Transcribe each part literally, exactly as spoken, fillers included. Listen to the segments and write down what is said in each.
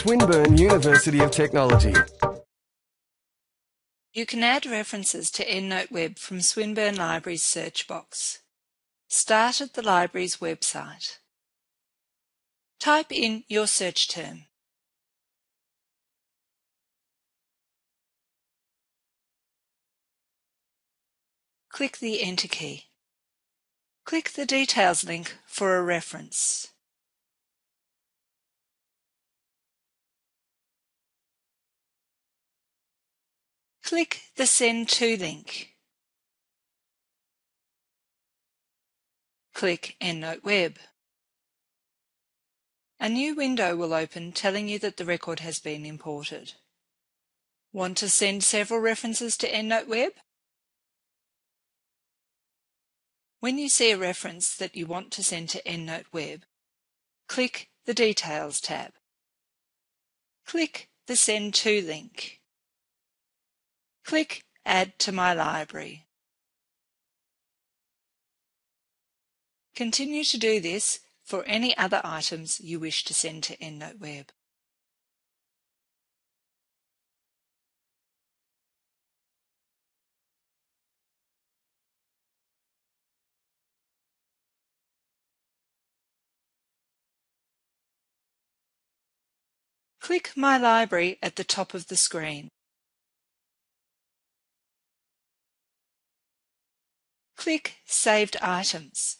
Swinburne University of Technology. You can add references to EndNote Web from Swinburne Library's search box. Start at the library's website. Type in your search term. Click the Enter key. Click the Details link for a reference. Click the Send To link. Click EndNote Web. A new window will open telling you that the record has been imported. Want to send several references to EndNote Web? When you see a reference that you want to send to EndNote Web, click the Details tab. Click the Send To link. Click Add to My Library. Continue to do this for any other items you wish to send to EndNote Web. Click My Library at the top of the screen. Click Saved Items.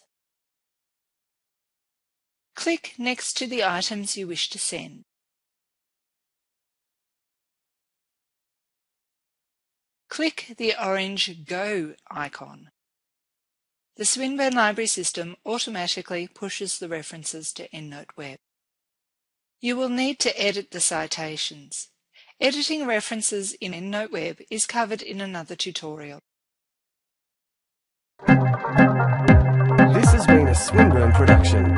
Click next to the items you wish to send. Click the orange Go icon. The Swinburne Library system automatically pushes the references to EndNote Web. You will need to edit the citations. Editing references in EndNote Web is covered in another tutorial. This has been a Swinburne production.